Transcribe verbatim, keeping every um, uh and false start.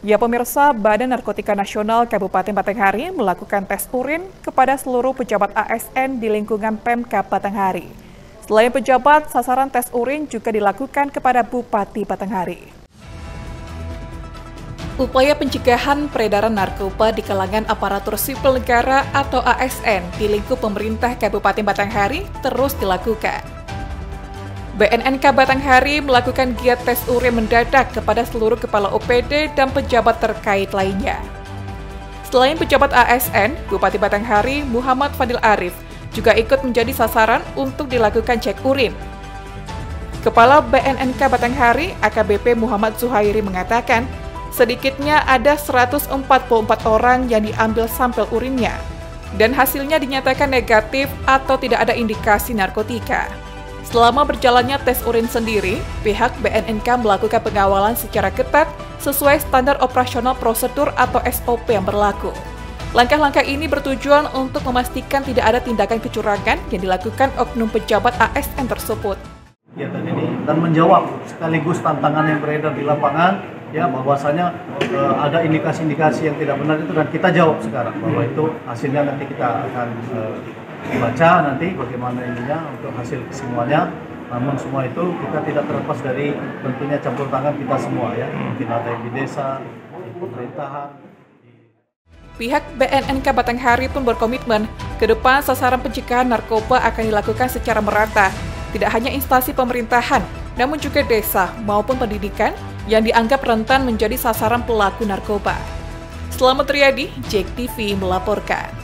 Ya, pemirsa, Badan Narkotika Nasional Kabupaten Batanghari melakukan tes urin kepada seluruh pejabat A S N di lingkungan Pemkab Batanghari. Selain pejabat, sasaran tes urin juga dilakukan kepada Bupati Batanghari. Upaya pencegahan peredaran narkoba di kalangan aparatur sipil negara atau A S N di lingkup pemerintah Kabupaten Batanghari terus dilakukan. B N N K Batanghari melakukan giat tes urin mendadak kepada seluruh kepala O P D dan pejabat terkait lainnya. Selain pejabat A S N, Bupati Batanghari Muhammad Fadil Arif juga ikut menjadi sasaran untuk dilakukan cek urin. Kepala B N N K Batanghari A K B P Muhammad Zuhairi mengatakan, sedikitnya ada seratus empat puluh empat orang yang diambil sampel urinnya, dan hasilnya dinyatakan negatif atau tidak ada indikasi narkotika. Selama berjalannya tes urin sendiri, pihak B N N K melakukan pengawalan secara ketat sesuai standar operasional prosedur atau S O P yang berlaku. Langkah-langkah ini bertujuan untuk memastikan tidak ada tindakan kecurangan yang dilakukan oknum pejabat A S N tersebut. Kegiatan ini dan menjawab sekaligus tantangan yang beredar di lapangan, ya bahwasanya e, ada indikasi-indikasi yang tidak benar itu, dan kita jawab sekarang bahwa itu hasilnya nanti kita akan e, dibaca nanti bagaimana ininya untuk hasil kesemuanya. Namun semua itu kita tidak terlepas dari tentunya campur tangan kita semua, ya, mungkin ada yang di desa, di pemerintahan. Pihak B N N K Batanghari pun berkomitmen ke depan sasaran pencegahan narkoba akan dilakukan secara merata, tidak hanya instansi pemerintahan namun juga desa maupun pendidikan yang dianggap rentan menjadi sasaran pelaku narkoba. Selamat Riyadi, Jek T V melaporkan.